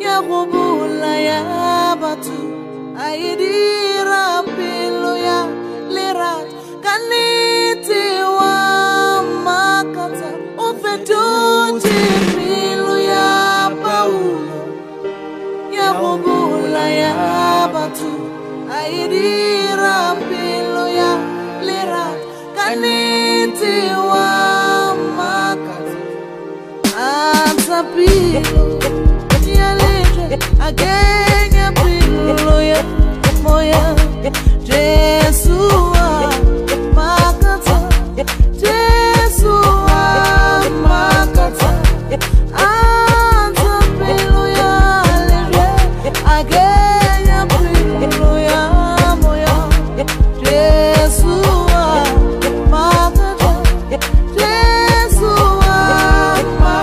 ya robola ya batu aidira pelo ya lerat kaniti wa makata ofetuti pelo ya paulo ya robola ya batu aidira pelo ya lerat kaniti wa makata atapilo again, a pillow, moya, Jesua, Makata, Jesua, Makata, and a pillow, again, a pillow, moya, Jesua, Makata, Jesua, Makata.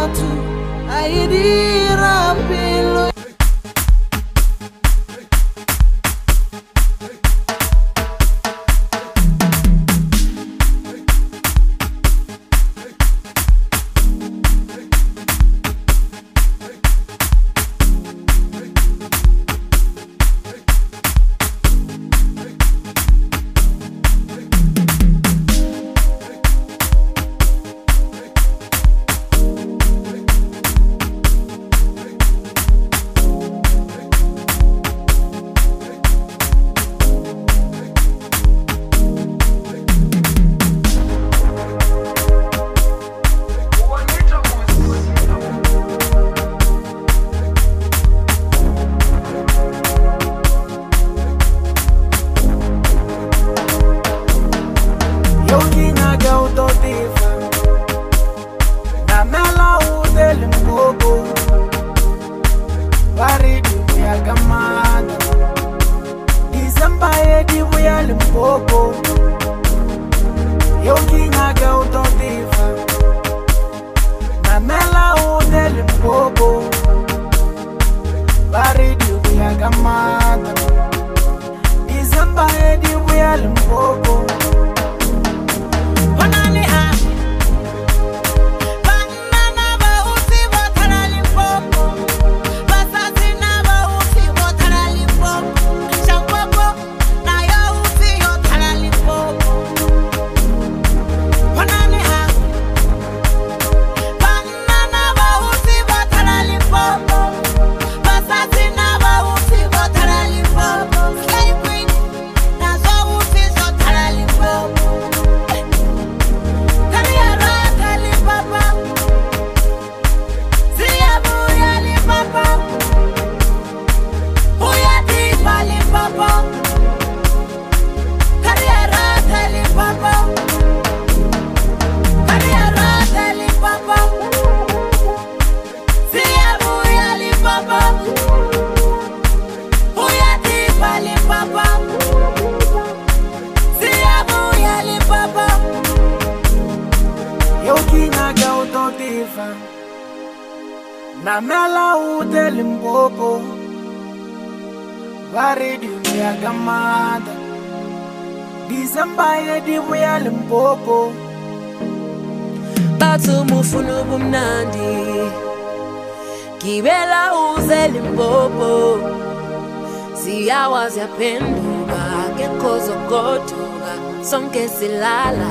watu aidira pilo. Limpopo, bari dunia gamana. December yedi buya Limpopo. Yoki naga utotiva, na mela ude Limpopo, bari dunia gamana. December yedi buya Limpopo. Na mela ude Limpopo, bari dunia gamada. December yedi buya Limpopo. Batu mufulu bumnandi, kibela uze Limpopo. Siyawa zya penduga, kekozo kotuga, sonke silala.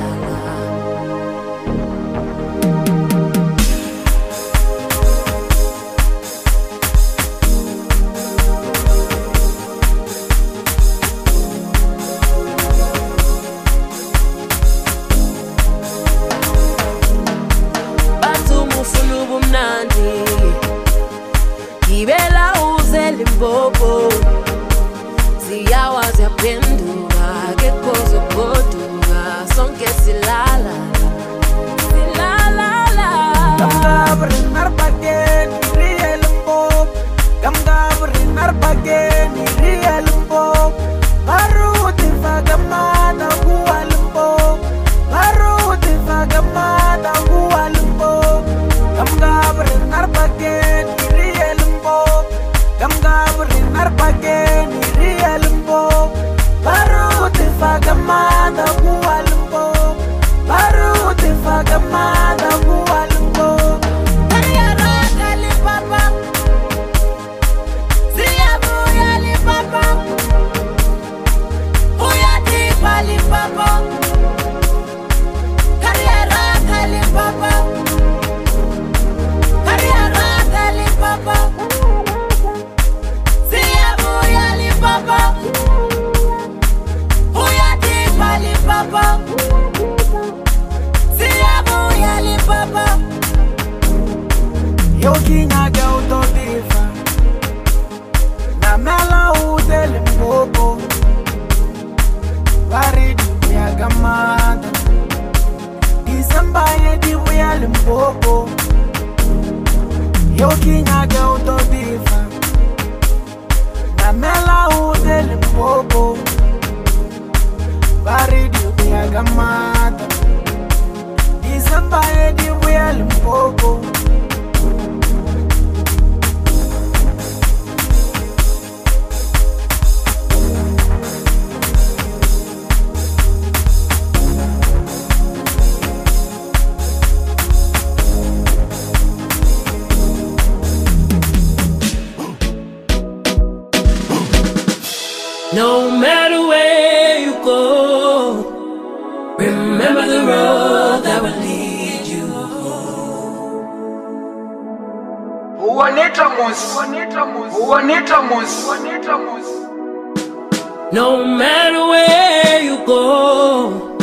Kibela uze Limpopo, siyawa zya penduga, kekozo kotuga, sonke silala, silala la. Gamga berinar bagen, ria Limpopo. Gamga berinar bagen, ria Limpopo. Baru tifa gamada huwa Limpopo. Baru tifa gamada huwa Limpopo. Gamga berinar bagen. Yoki naga utotiva, na mela ude Limpopo, bari dunia gamada. December yedi buya Limpopo. Yoki naga utotiva, na mela ude Limpopo, bari dunia gamada. December yedi buya Limpopo. No matter where you go, remember the road that will lead you home. No matter where you go,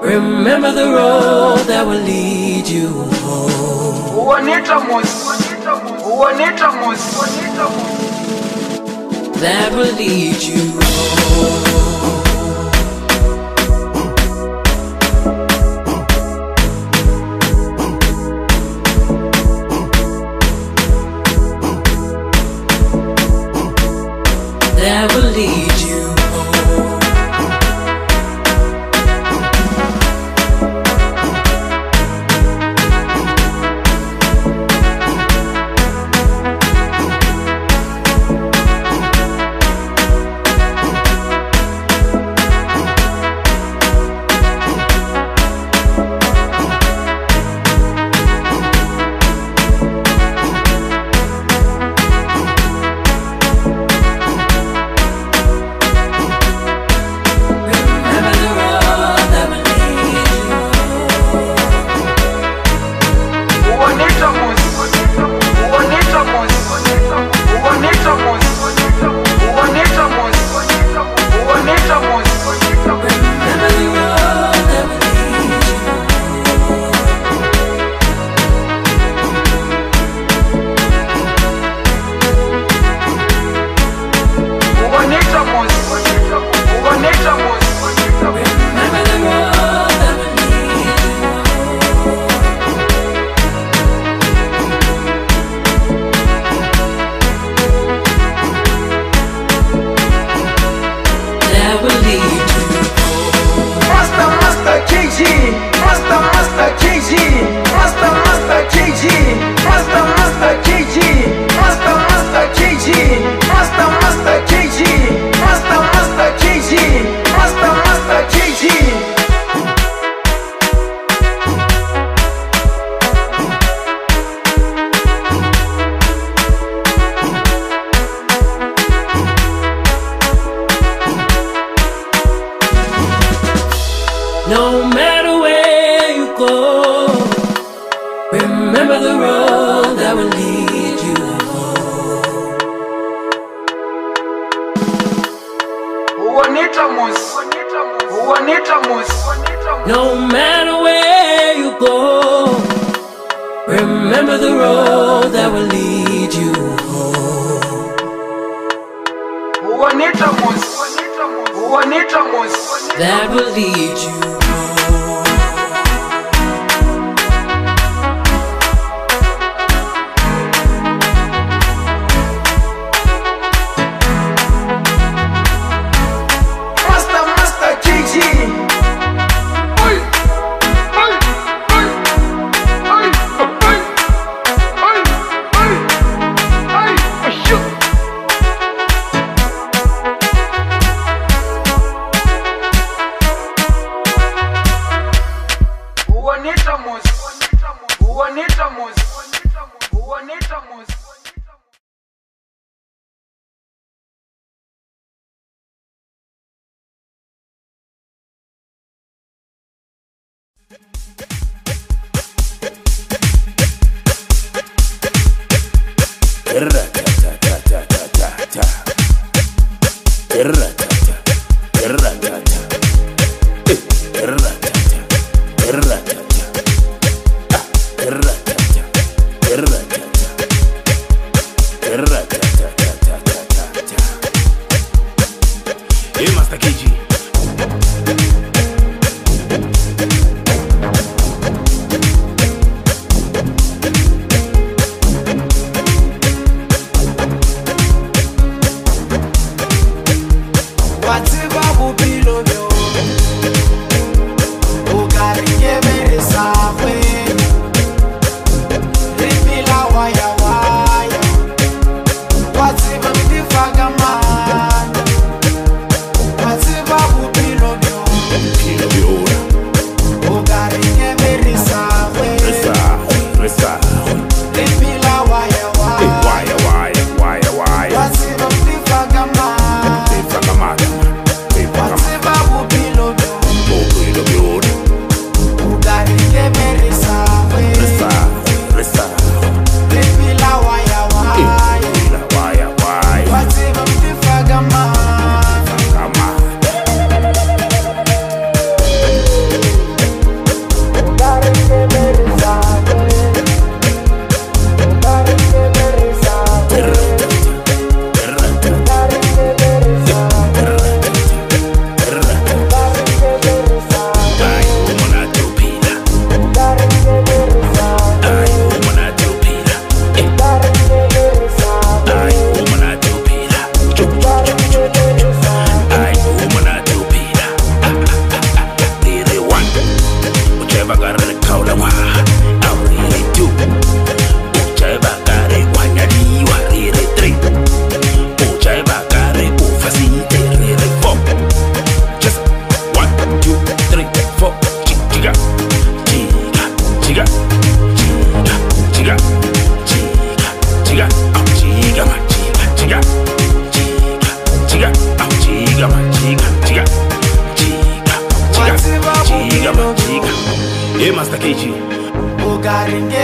remember the road that will lead you home. That will lead you home. That will lead you home. No matter where you go, remember the road that will lead you home. No matter where you go, remember the road that will lead you home. That will lead you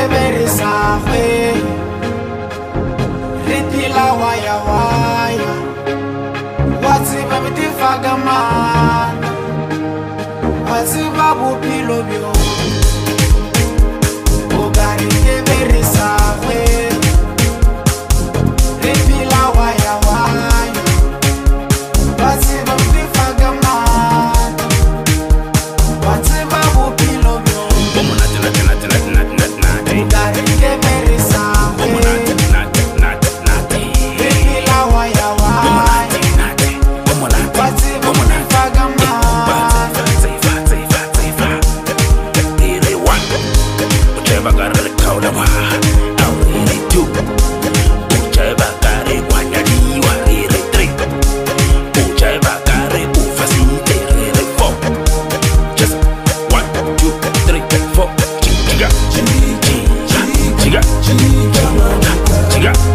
bere safe ritila waya waya what's it baby tifagaman what's it babu pilobio ogari ke bere safe ritila waya waya what's it baby tifagaman what's it babu pilobio Chiga,